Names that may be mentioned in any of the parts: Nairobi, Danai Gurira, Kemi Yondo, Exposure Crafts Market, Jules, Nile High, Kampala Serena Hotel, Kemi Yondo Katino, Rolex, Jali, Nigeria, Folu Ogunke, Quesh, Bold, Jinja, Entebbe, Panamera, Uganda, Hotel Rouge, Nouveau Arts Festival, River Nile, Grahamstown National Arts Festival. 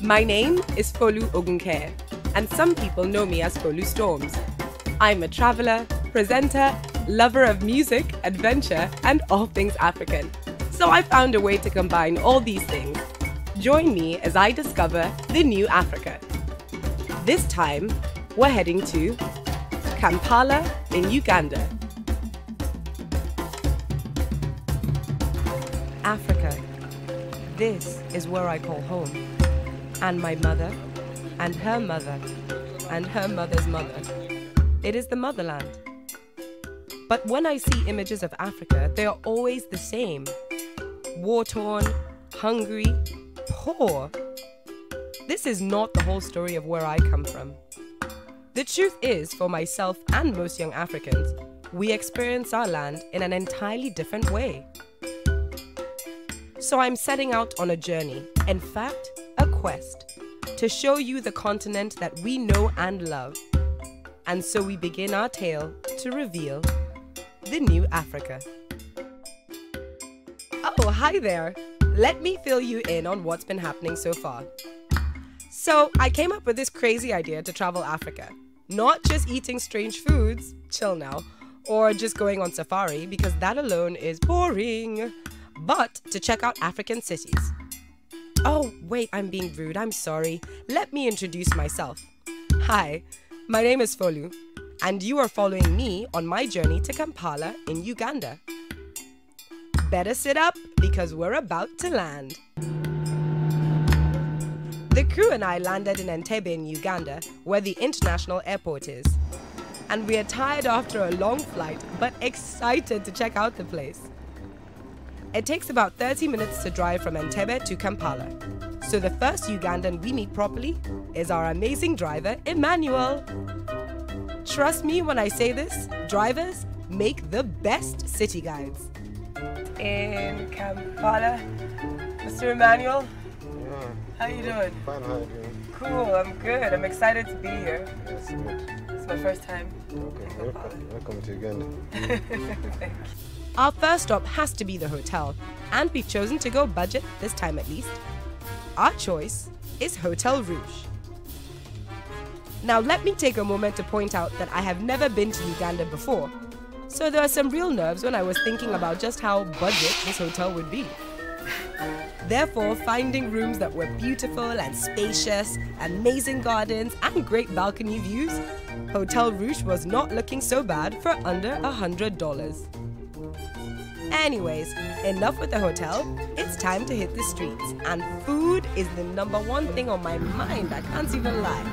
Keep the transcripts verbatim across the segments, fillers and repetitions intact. My name is Folu Ogunke, and some people know me as Folu Storms. I'm a traveler, presenter, lover of music, adventure, and all things African. So I found a way to combine all these things. Join me as I discover the new Africa. This time, we're heading to Kampala in Uganda. Africa. This is where I call home. And my mother, and her mother, and her mother's mother. It is the motherland. But when I see images of Africa, they are always the same. War-torn, hungry, poor. This is not the whole story of where I come from. The truth is, for myself and most young Africans, we experience our land in an entirely different way. So I'm setting out on a journey, in fact, a quest, to show you the continent that we know and love. And so we begin our tale to reveal the new Africa. Oh, hi there. Let me fill you in on what's been happening so far. So I came up with this crazy idea to travel Africa. Not just eating strange foods, chill now, or just going on safari because that alone is boring, but to check out African cities. Oh, wait, I'm being rude, I'm sorry. Let me introduce myself. Hi. My name is Folu, and you are following me on my journey to Kampala in Uganda. Better sit up, because we're about to land. The crew and I landed in Entebbe in Uganda, where the international airport is. And we are tired after a long flight, but excited to check out the place. It takes about thirty minutes to drive from Entebbe to Kampala. So the first Ugandan we meet properly is our amazing driver, Emmanuel. Trust me when I say this, drivers make the best city guides. In Kampala, Mister Emmanuel, yeah. How you doing? Fine, how you doing? Cool, I'm good. I'm excited to be here. Yes, good. It's my first time. Okay, welcome, welcome to Uganda. Thank you. Our first stop has to be the hotel, and we've chosen to go budget, this time at least. Our choice is Hotel Rouge. Now let me take a moment to point out that I have never been to Uganda before, so there are some real nerves when I was thinking about just how budget this hotel would be. Therefore, finding rooms that were beautiful and spacious, amazing gardens and great balcony views, Hotel Rouge was not looking so bad for under one hundred dollars. Anyways, enough with the hotel, it's time to hit the streets, and food is the number one thing on my mind, I can't even lie.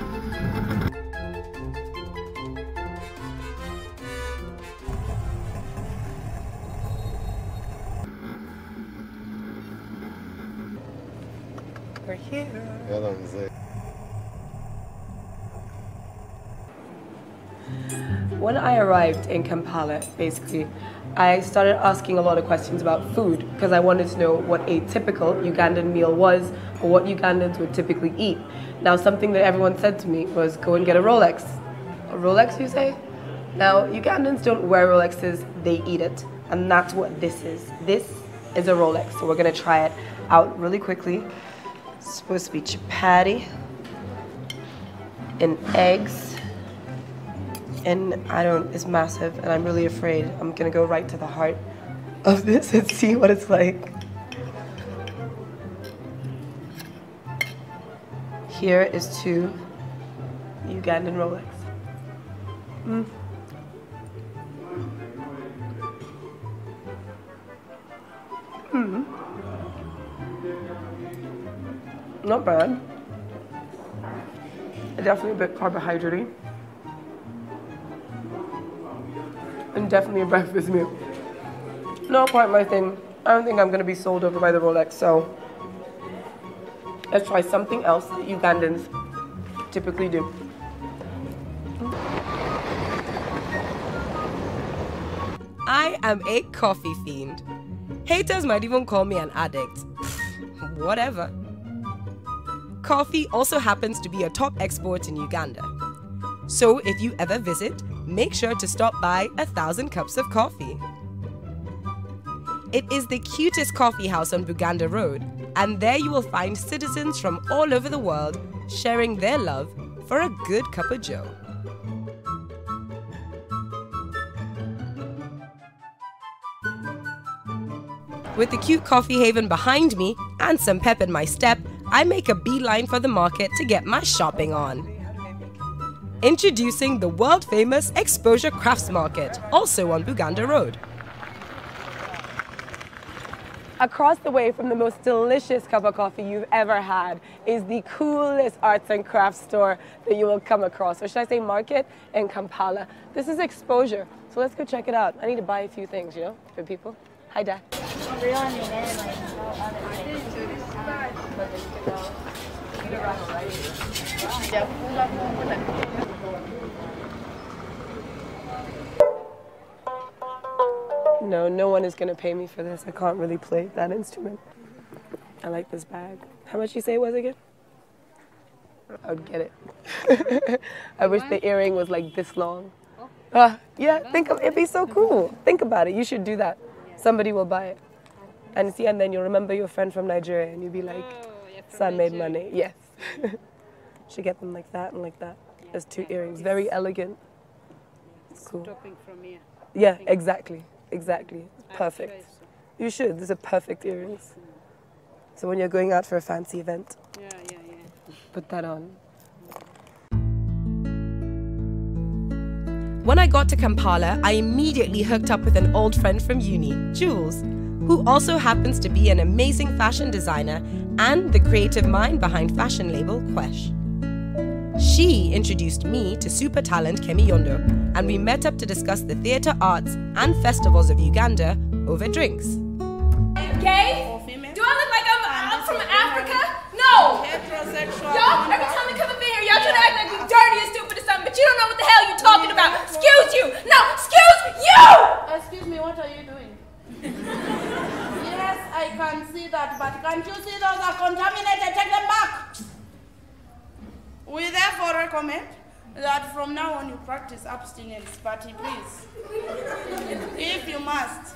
We're here. When I arrived in Kampala, basically, I started asking a lot of questions about food because I wanted to know what a typical Ugandan meal was or what Ugandans would typically eat. Now, something that everyone said to me was, go and get a Rolex. A Rolex, you say? Now, Ugandans don't wear Rolexes, they eat it. And that's what this is. This is a Rolex, so we're going to try it out really quickly. It's supposed to be chapati and eggs. And I don't, it's massive, and I'm really afraid. I'm gonna go right to the heart of this and see what it's like. Here is two Ugandan Rolex. Mm. Mm. Not bad. Definitely a bit carbohydrate-y. And definitely a breakfast meal. Not quite my thing. I don't think I'm gonna be sold over by the Rolex, so let's try something else that Ugandans typically do. I am a coffee fiend. Haters might even call me an addict. Whatever. Coffee also happens to be a top export in Uganda. So if you ever visit, make sure to stop by a thousand cups of coffee. It is the cutest coffee house on Buganda Road, And there you will find citizens from all over the world sharing their love for a good cup of joe. With the cute coffee haven behind me and some pep in my step, I make a beeline for the market to get my shopping on. Introducing the world-famous Exposure Crafts Market, also on Buganda Road. Across the way from the most delicious cup of coffee you've ever had is the coolest arts and crafts store that you will come across, or should I say market in Kampala. This is Exposure, so let's go check it out. I need to buy a few things, you know, for people. Hi, Dad. No, no one is going to pay me for this. I can't really play that instrument. I like this bag. How much you say it was again? I would get it. I wish the earring was like this long. Uh, yeah, think of, it'd be so cool. Think about it. You should do that. Somebody will buy it. And see, and then you'll remember your friend from Nigeria and you'll be like, oh, yeah, son made money. Yes. Should get them like that and like that. Yeah, there's two yeah, earrings. It's very elegant. It's cool. Dropping from here. Yeah, exactly. Exactly. Perfect. You should. These are perfect earrings. So when you're going out for a fancy event, yeah, yeah, yeah. Put that on. When I got to Kampala, I immediately hooked up with an old friend from uni, Jules, who also happens to be an amazing fashion designer and the creative mind behind fashion label Quesh. She introduced me to super talent Kemi Yondo, and we met up to discuss the theatre arts and festivals of Uganda over drinks. Gay? Do I look like I'm, I'm from Africa? No! Y'all, every time we come up in here, y'all try to act like we're dirty and stupid or something, but you don't know what the hell you're talking about. Excuse you! No, excuse you! Excuse me, what are you doing? Yes, I can see that, but can't you see those are contaminated? Take them back! We therefore recommend that from now on you practice abstinence, but please, if you must,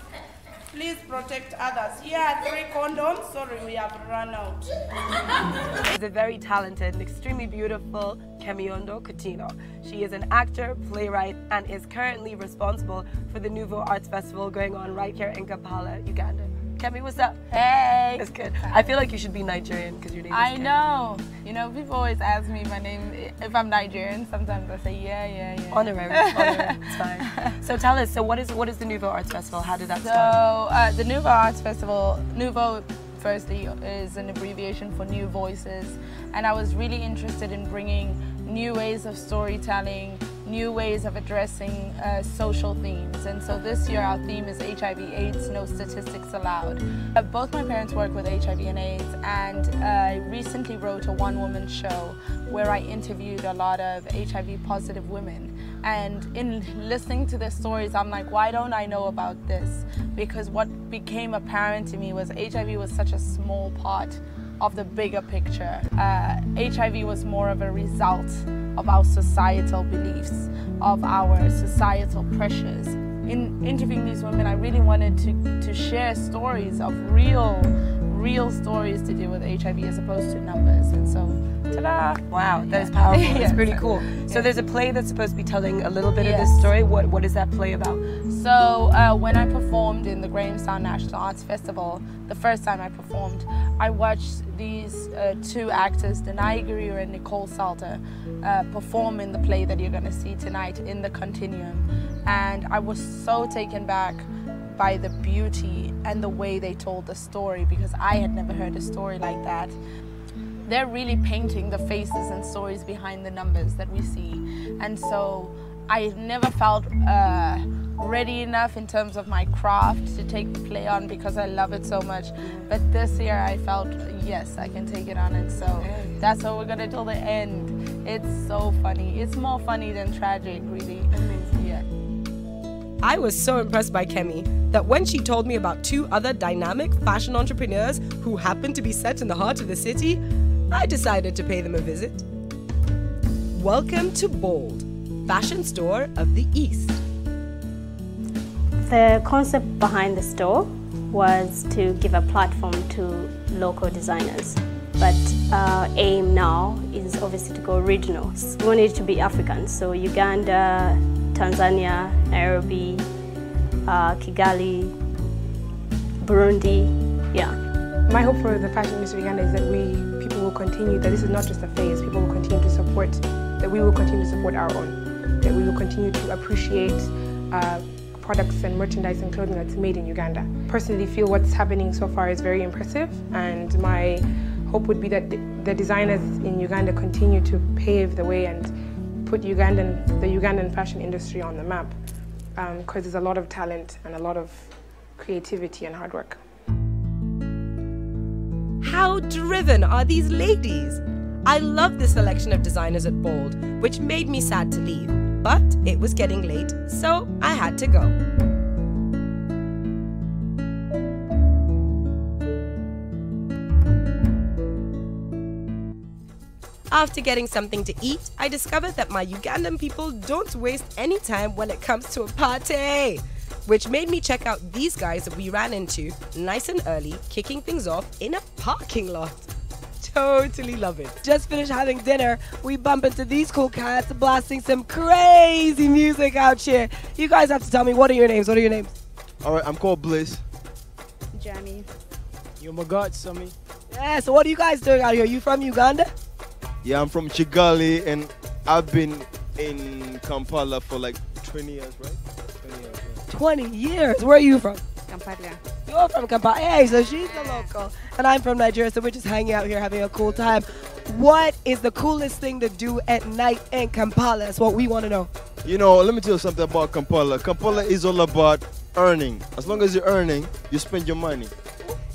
please protect others. Here are three condoms. Sorry, we have run out. She's a very talented and extremely beautiful Kemi Yondo Katino. She is an actor, playwright, and is currently responsible for the Nouveau Arts Festival going on right here in Kampala, Uganda. Kemi, what's up? Hey! That's good. I feel like you should be Nigerian because your name is I Kemi. Know. You know, people always ask me my name, if I'm Nigerian, sometimes I say, yeah, yeah, yeah. Honorary, honorary, it's fine. So tell us, so what is what is the Nouveau Arts Festival? How did that so, start? So, uh, the Nouveau Arts Festival, Nouveau, firstly, is an abbreviation for new voices. And I was really interested in bringing new ways of storytelling, new ways of addressing uh, social themes. And so this year our theme is H I V AIDS, no statistics allowed. Uh, both my parents work with H I V and AIDS, and uh, I recently wrote a one-woman show where I interviewed a lot of H I V positive women. And in listening to their stories, I'm like, why don't I know about this? Because what became apparent to me was H I V was such a small part of the bigger picture. Uh, H I V was more of a result of our societal beliefs, of our societal pressures. In interviewing these women, I really wanted to, to share stories of real, real stories to do with H I V as opposed to numbers. And so, ta-da! Wow, that is powerful. It's yeah, pretty cool. So yeah. There's a play that's supposed to be telling a little bit yes. of this story. What, what is that play about? So uh, when I performed in the Grahamstown National Arts Festival, the first time I performed, I watched these uh, two actors, Danai Gurira and Nicole Salter, uh, perform in the play that you're going to see tonight in the Continuum. And I was so taken back by the beauty and the way they told the story, because I had never heard a story like that. They're really painting the faces and stories behind the numbers that we see. And so I never felt uh, ready enough in terms of my craft to take the play on because I love it so much. But this year I felt, yes, I can take it on. And so that's what we're gonna do till the end. It's so funny. It's more funny than tragic, really. Yeah. I was so impressed by Kemi that when she told me about two other dynamic fashion entrepreneurs who happened to be set in the heart of the city, I decided to pay them a visit. Welcome to Bold, fashion store of the East. The concept behind the store was to give a platform to local designers. But our aim now is obviously to go regional. We want it to be African, so Uganda, Tanzania, Nairobi, uh, Kigali, Burundi, yeah. My hope for the Fashion Industry of Uganda is that we, people will continue, that this is not just a phase, people will continue to support, that we will continue to support our own, that we will continue to appreciate uh, products and merchandise and clothing that's made in Uganda. Personally, feel what's happening so far is very impressive, and my hope would be that the, the designers in Uganda continue to pave the way and put Ugandan, the Ugandan fashion industry on the map, because um, there's a lot of talent and a lot of creativity and hard work. How driven are these ladies? I love the selection of designers at Bold, which made me sad to leave, but it was getting late, so I had to go. After getting something to eat, I discovered that my Ugandan people don't waste any time when it comes to a party, which made me check out these guys that we ran into nice and early, kicking things off in a parking lot. Totally love it. Just finished having dinner, we bump into these cool cats blasting some crazy music out here. You guys have to tell me, what are your names? What are your names? Alright, I'm called Bliss. Jamie. You're my god, Sammy. Yeah, so what are you guys doing out here? You from Uganda? Yeah, I'm from Kigali, and I've been in Kampala for like twenty years, right? twenty years. Right? twenty years? Where are you from? Kampala. You're from Kampala. Hey, so she's a local. And I'm from Nigeria, so we're just hanging out here having a cool time. What is the coolest thing to do at night in Kampala? That's what we want to know. You know, let me tell you something about Kampala. Kampala is all about earning. As long as you're earning, you spend your money.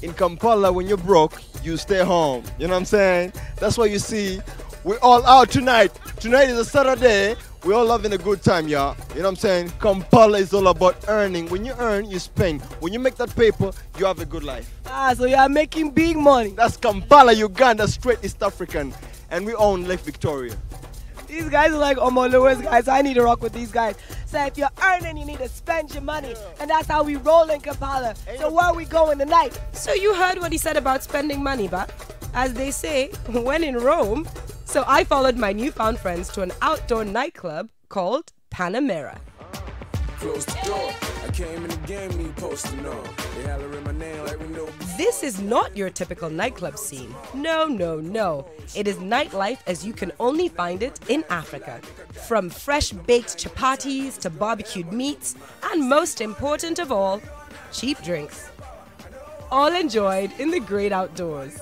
In Kampala, when you're broke, you stay home. You know what I'm saying? That's why you see we're all out tonight. Tonight is a Saturday. We're all having a good time, y'all. You know what I'm saying? Kampala is all about earning. When you earn, you spend. When you make that paper, you have a good life. Ah, so you are making big money. That's Kampala, Uganda, straight East African. And we own Lake Victoria. These guys are like Omo Lewis guys. I need to rock with these guys. So if you're earning, you need to spend your money. Yeah. And that's how we roll in Kampala. Ain't so where are we going tonight? So you heard what he said about spending money, but as they say, when in Rome. So I followed my newfound friends to an outdoor nightclub called Panamera. Close the door. I came in the game, me posting on. They hollering my name like we know. This is not your typical nightclub scene. No, no, no. It is nightlife as you can only find it in Africa. From fresh-baked chapatis to barbecued meats, and most important of all, cheap drinks. All enjoyed in the great outdoors.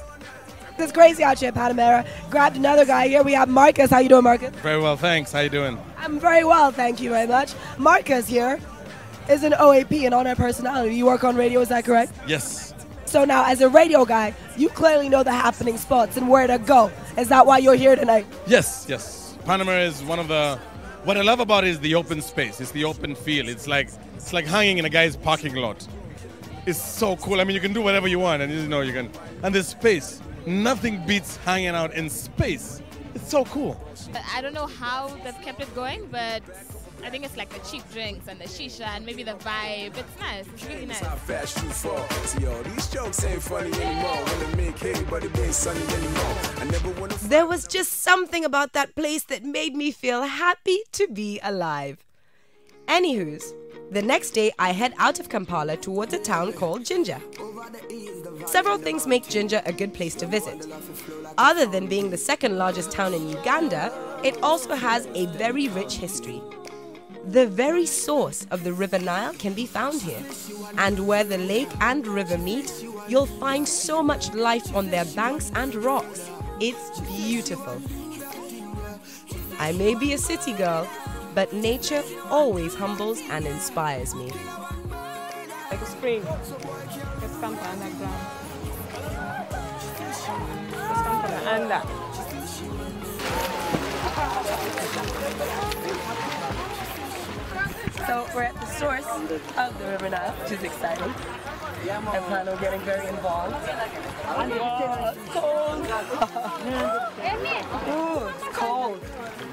It's crazy out here, Panamera. Grabbed another guy here. We have Marcus. How you doing, Marcus? Very well, thanks. How you doing? I'm very well, thank you very much. Marcus here is an O A P, an on-air personality. You work on radio, is that correct? Yes. So now, as a radio guy, you clearly know the happening spots and where to go. Is that why you're here tonight? Yes, yes. Panamera is one of the... What I love about it is the open space. It's the open feel. It's like, it's like hanging in a guy's parking lot. It's so cool. I mean, you can do whatever you want, and you know you can... And there's space. Nothing beats hanging out in space. It's so cool. I don't know how they've kept it going, but I think it's like the cheap drinks and the shisha and maybe the vibe. It's nice. It's really nice. There was just something about that place that made me feel happy to be alive. Anywho's, the next day I head out of Kampala towards a town called Jinja. Several things make Jinja a good place to visit. Other than being the second largest town in Uganda, it also has a very rich history. The very source of the River Nile can be found here. And where the lake and river meet, you'll find so much life on their banks and rocks. It's beautiful. I may be a city girl, but nature always humbles and inspires me. Like a spring. It's Kampala underground. It's Kampala under. So we're at the source of the River Nile, which is exciting. I plan on getting very involved. Oh, it's cold. Ooh, it's cold.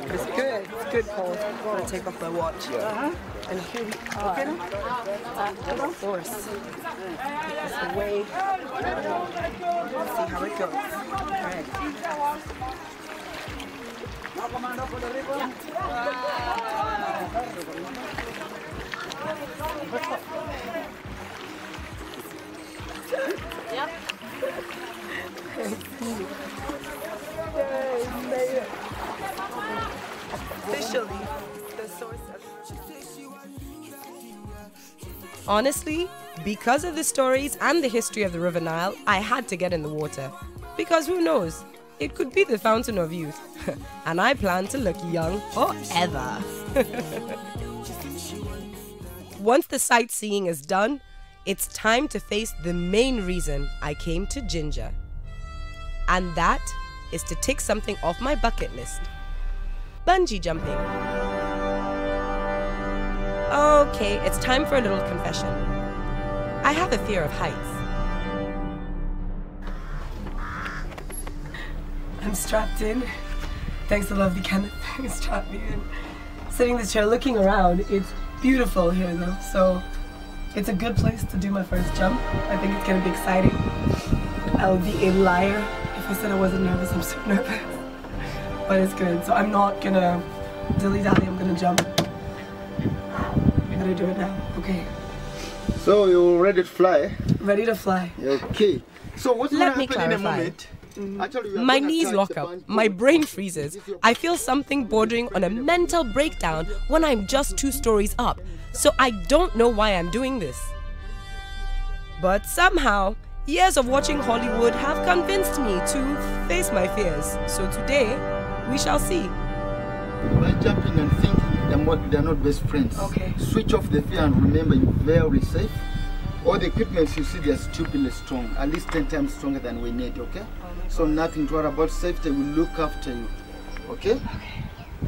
It's good. It's good. Good call. I'm gonna take off my watch. Yeah. Uh-huh. And here we are at the source. It's the way. Let's see how it goes. All right. Yep. Officially, the source of... Honestly, because of the stories and the history of the River Nile, I had to get in the water. Because who knows, it could be the fountain of youth. And I plan to look young forever. Once the sightseeing is done, it's time to face the main reason I came to Jinja. And that is to tick something off my bucket list. Bungee jumping. Okay, it's time for a little confession. I have a fear of heights. I'm strapped in. Thanks to lovely Kenneth who strapped me in. Sitting in this chair looking around, it's beautiful here though, so it's a good place to do my first jump. I think it's gonna be exciting. I would be a liar if I said I wasn't nervous. I'm so nervous. But it's good. So I'm not gonna dilly-dally, I'm gonna jump. I'm gonna do it now. Okay. So you're ready to fly? Ready to fly. Okay. So what's gonna happen in a moment? Mm-hmm. Actually, my knees lock up, my brain freezes. I feel something bordering on a mental breakdown when I'm just two stories up, so I don't know why I'm doing this. But somehow, years of watching Hollywood have convinced me to face my fears, so today, we shall see. By jumping and thinking they're not best friends, okay. Switch off the fear and remember you're very safe. All the equipments you see, they're stupidly strong, at least ten times stronger than we need, okay? Oh so nothing to worry about, safety will look after you, okay? Okay,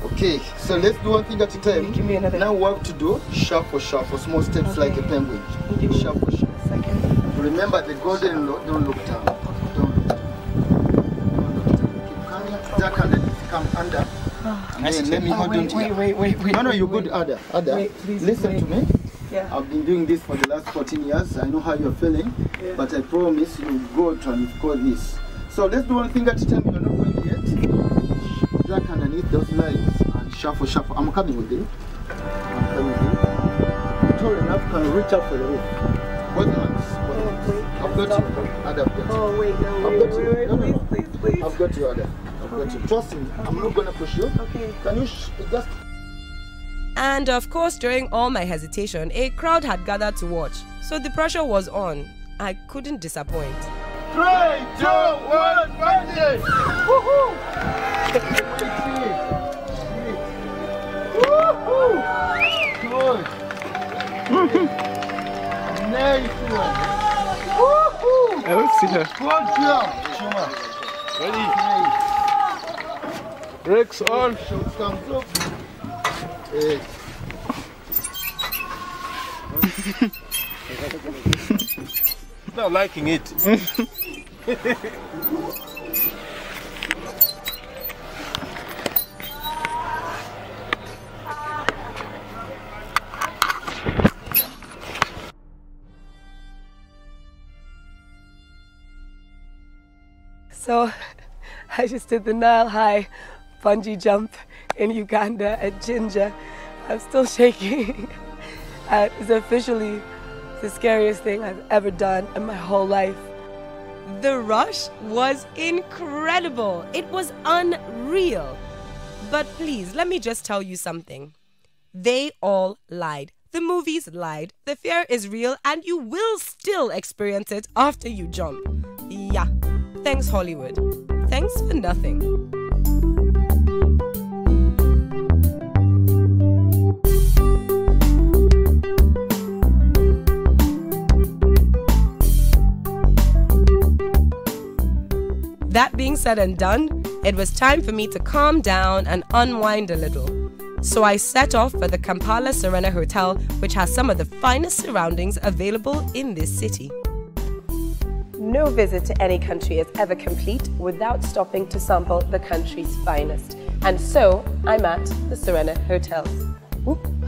okay, so let's do one thing at a time. Give me another. Now what to do, shuffle, shuffle, small steps okay. Like a penguin. Shuffle, shuffle. Second. Remember the golden look, don't look down. Okay. Don't look down. Don't look down. Keep coming, duck under, come under. Oh. And then let me oh, hold on to you. Wait, wait, wait, wait. No, no, you good, Ada, Ada. Listen wait. to me. Yeah. I've been doing this for the last fourteen years. I know how you're feeling, yeah. But I promise you'll go to and you've got this. So let's do one thing at a time. You're not going yet. Duck underneath those lines and shuffle, shuffle. I'm coming with it. I'm coming with it. You're tall enough, can reach up for the roof. Both hands. Oh, I've got you. Ada, I've got you. Oh, wait, no, wait, wait, wait, no, no, no. Please, please, please. I've got you, Ada. I've okay. got you. Trust me. Okay. I'm not going to push you. Okay. Can you sh just... And of course, during all my hesitation, a crowd had gathered to watch, so the pressure was on. I couldn't disappoint. Three, two, one, bungee! Woohoo! Woohoo! Good. Nice one. Woohoo! I don't see her. Good job, Shuma. Ready? Rex on. Should come through. Hey. Not liking it. So I just did the Nile High bungee jump in Uganda at Jinja. I'm still shaking. Uh, it's officially the scariest thing I've ever done in my whole life. The rush was incredible. It was unreal. But please, let me just tell you something. They all lied. The movies lied. The fear is real and you will still experience it after you jump. Yeah. Thanks, Hollywood. Thanks for nothing. That being said and done, it was time for me to calm down and unwind a little. So I set off for the Kampala Serena Hotel, which has some of the finest surroundings available in this city. No visit to any country is ever complete without stopping to sample the country's finest. And so, I'm at the Serena Hotel. Thank you.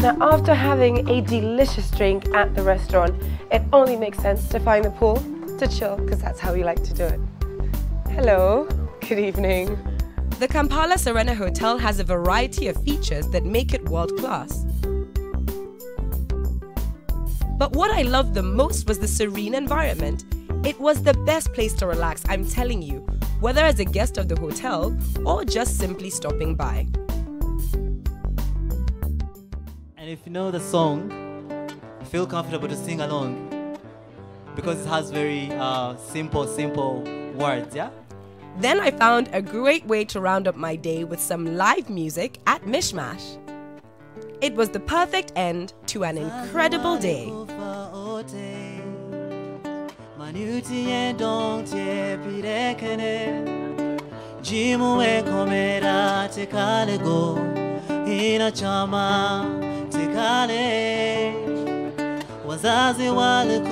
Now, after having a delicious drink at the restaurant, it only makes sense to find the pool to chill, because that's how we like to do it. Hello, good evening. The Kampala Serena Hotel has a variety of features that make it world-class. But what I loved the most was the serene environment. It was the best place to relax, I'm telling you, whether as a guest of the hotel or just simply stopping by. And if you know the song, feel comfortable to sing along because it has very uh, simple, simple words, yeah? Then I found a great way to round up my day with some live music at Mishmash. It was the perfect end to an incredible day. Good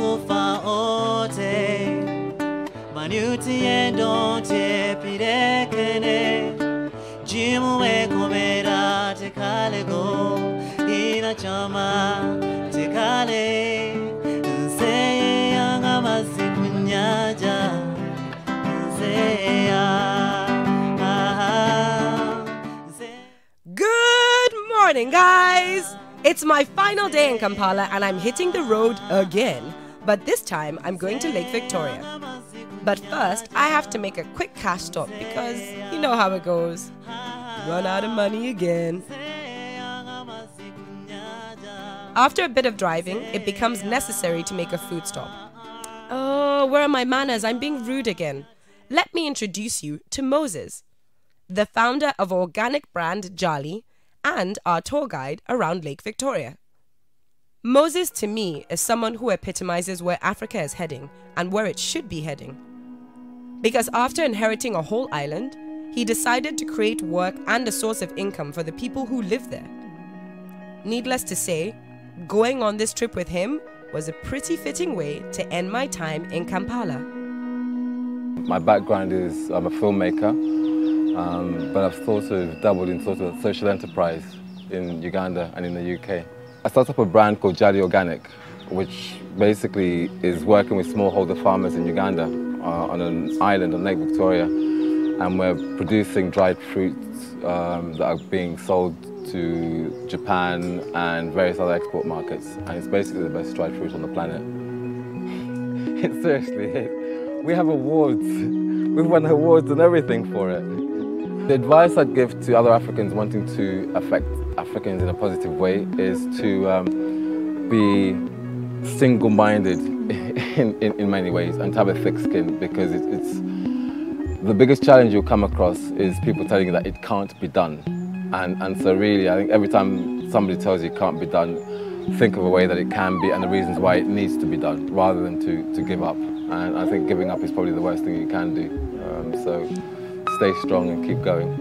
morning, guys! It's my final day in Kampala and I'm hitting the road again. But this time I'm going to Lake Victoria. But first, I have to make a quick cash stop because you know how it goes. Run out of money again. After a bit of driving, it becomes necessary to make a food stop. Oh, where are my manners? I'm being rude again. Let me introduce you to Moses, the founder of organic brand Jali and our tour guide around Lake Victoria. Moses, to me, is someone who epitomizes where Africa is heading and where it should be heading. Because after inheriting a whole island, he decided to create work and a source of income for the people who live there. Needless to say, going on this trip with him was a pretty fitting way to end my time in Kampala. My background is I'm a filmmaker, um, but I've sort of dabbled in sort of social enterprise in Uganda and in the U K. I started up a brand called Jali Organic, which basically is working with smallholder farmers in Uganda uh, on an island on Lake Victoria, and we're producing dried fruits um, that are being sold to Japan and various other export markets, and it's basically the best dried fruit on the planet. It's seriously, it, we have awards, we've won awards and everything for it. The advice I'd give to other Africans wanting to affect Africans in a positive way is to um, be single-minded in, in, in many ways and to have a thick skin, because it, it's the biggest challenge you'll come across is people telling you that it can't be done. And, and so really, I think every time somebody tells you it can't be done, think of a way that it can be and the reasons why it needs to be done, rather than to, to give up. And I think giving up is probably the worst thing you can do. Um, so stay strong and keep going.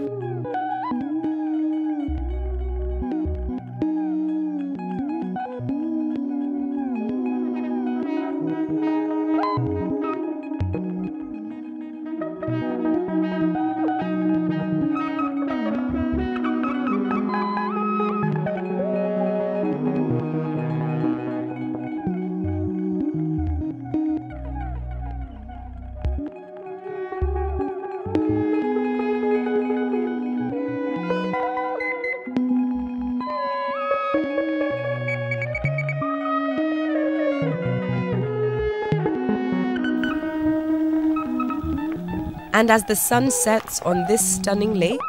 And as the sun sets on this stunning lake,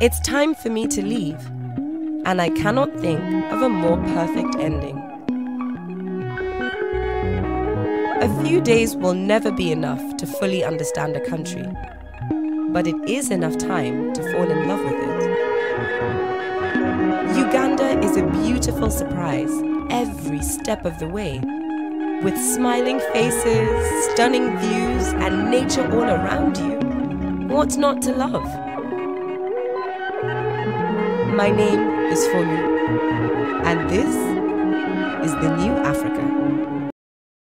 it's time for me to leave, and I cannot think of a more perfect ending. A few days will never be enough to fully understand a country, but it is enough time to fall in love with it. Uganda is a beautiful surprise every step of the way, with smiling faces, stunning views, and nature all around you. What's not to love? My name is Folu, and this is The New Africa.